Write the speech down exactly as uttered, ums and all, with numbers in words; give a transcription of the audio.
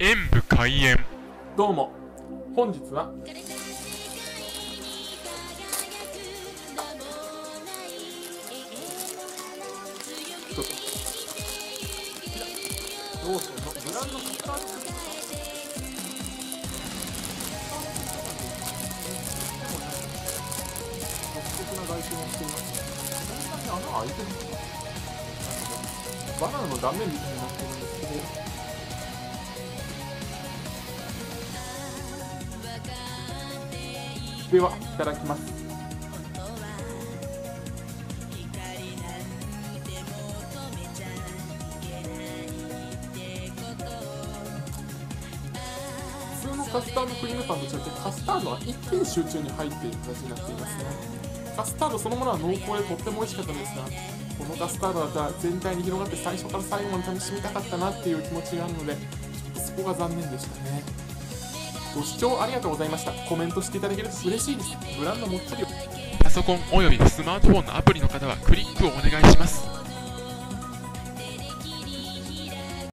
演武開演。どうも、本日はどうするのブランドスターツ独特な外見をしています。こんなに穴開いてるんですか。バナナの断面みたいになってるんですけど、ではいただきます。普通のカスタードクリームパンと違ってカスタードは一点集中に入っている形になっていますね。カスタードそのものは濃厚でとっても美味しかったですが、このカスタードだったら全体に広がって最初から最後まで楽しみたかったなっていう気持ちがあるので、ちょっとそこが残念でしたね。ご視聴ありがとうございました。コメントしていただけると嬉しいです。ブランドもっちりを。パソコンおよびスマートフォンのアプリの方はクリックをお願いします。